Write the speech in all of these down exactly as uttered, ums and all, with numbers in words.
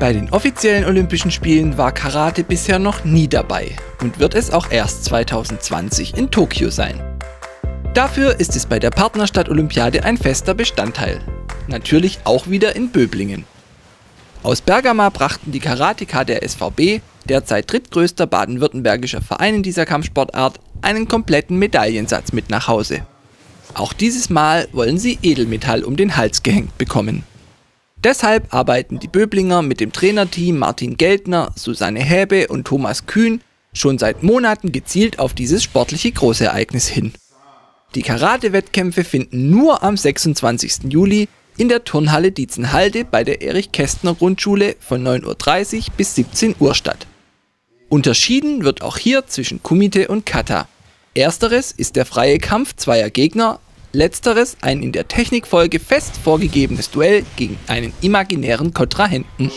Bei den offiziellen Olympischen Spielen war Karate bisher noch nie dabei und wird es auch erst zweitausendzwanzig in Tokio sein. Dafür ist es bei der Partnerstadt-Olympiade ein fester Bestandteil. Natürlich auch wieder in Böblingen. Aus Bergama brachten die Karateka der S V B, derzeit drittgrößter baden-württembergischer Verein in dieser Kampfsportart, einen kompletten Medaillensatz mit nach Hause. Auch dieses Mal wollen sie Edelmetall um den Hals gehängt bekommen. Deshalb arbeiten die Böblinger mit dem Trainerteam Martin Geltner, Susanne Häbe und Thomas Kühn schon seit Monaten gezielt auf dieses sportliche Großereignis hin. Die Karate-Wettkämpfe finden nur am sechsundzwanzigsten Juli in der Turnhalle Dietzenhalde bei der Erich Kästner Grundschule von neun Uhr dreißig bis siebzehn Uhr statt. Unterschieden wird auch hier zwischen Kumite und Kata. Ersteres ist der freie Kampf zweier Gegner, letzteres ein in der Technikfolge fest vorgegebenes Duell gegen einen imaginären Kontrahenten.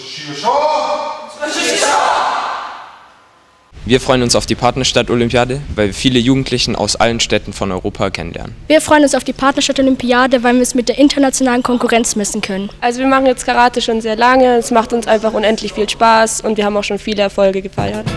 Wir freuen uns auf die Partnerstadt-Olympiade, weil wir viele Jugendlichen aus allen Städten von Europa kennenlernen. Wir freuen uns auf die Partnerstadt-Olympiade, weil wir es mit der internationalen Konkurrenz messen können. Also wir machen jetzt Karate schon sehr lange, es macht uns einfach unendlich viel Spaß und wir haben auch schon viele Erfolge gefeiert.